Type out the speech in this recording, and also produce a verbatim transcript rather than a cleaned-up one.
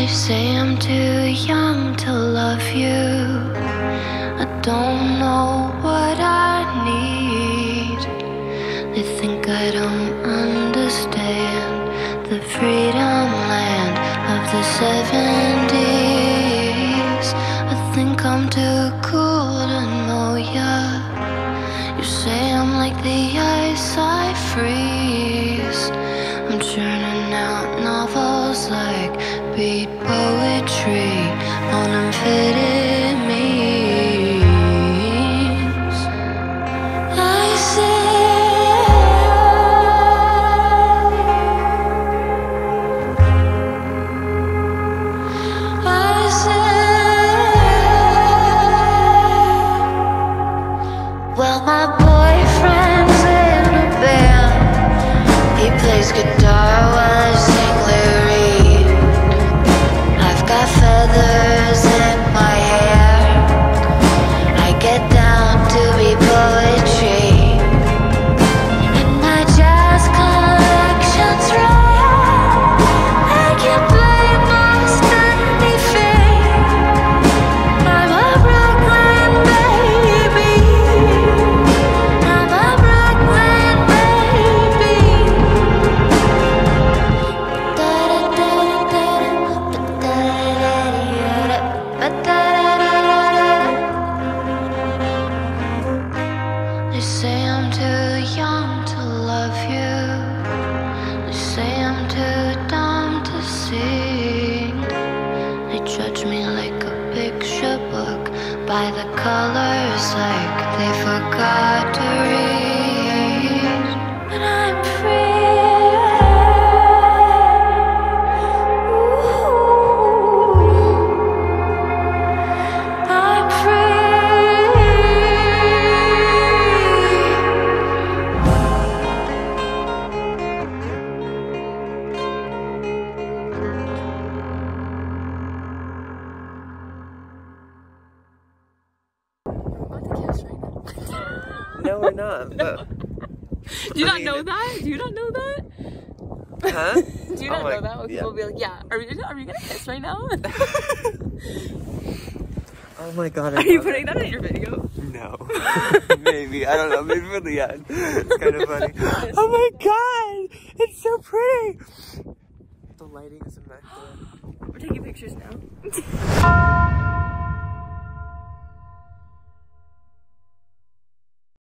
They say I'm too young to love you. I don't know what I need. They think I don't understand the freedom land of the seventies. I think I'm too cool to know ya. You say I'm like the ice I freeze. I'm churning out novels like beat poetry on unfitted means. I say, I say, well, my boyfriend's in a band. He plays guitar while I sing lyrics. Feathers in my hair, I get down to be poetry, and my jazz collection's rare. I can play most anything. I'm a Brooklyn baby. I'm a Brooklyn baby. Da da da da da da da. They say I'm too young to love you. They say I'm too dumb to sing. They judge me like a picture book by the colors, like they forgot to read. But I'm free. No, we're not, but... Do you I not mean, know that? Do you not know that? Huh? Do you oh not my, know that? When people yeah. be like, yeah, are we, are we gonna kiss right now? Oh my god, I Are you putting that, that in your video? No. Maybe, I don't know, maybe for the end. It's kind of funny. Oh my god! It's so pretty! The lighting is immaculate. We're taking pictures now.